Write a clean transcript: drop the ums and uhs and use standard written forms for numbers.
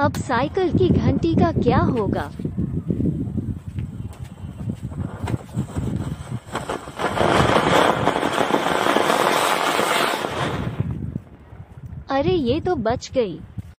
अब साइकिल की घंटी का क्या होगा? अरे ये तो बच गई।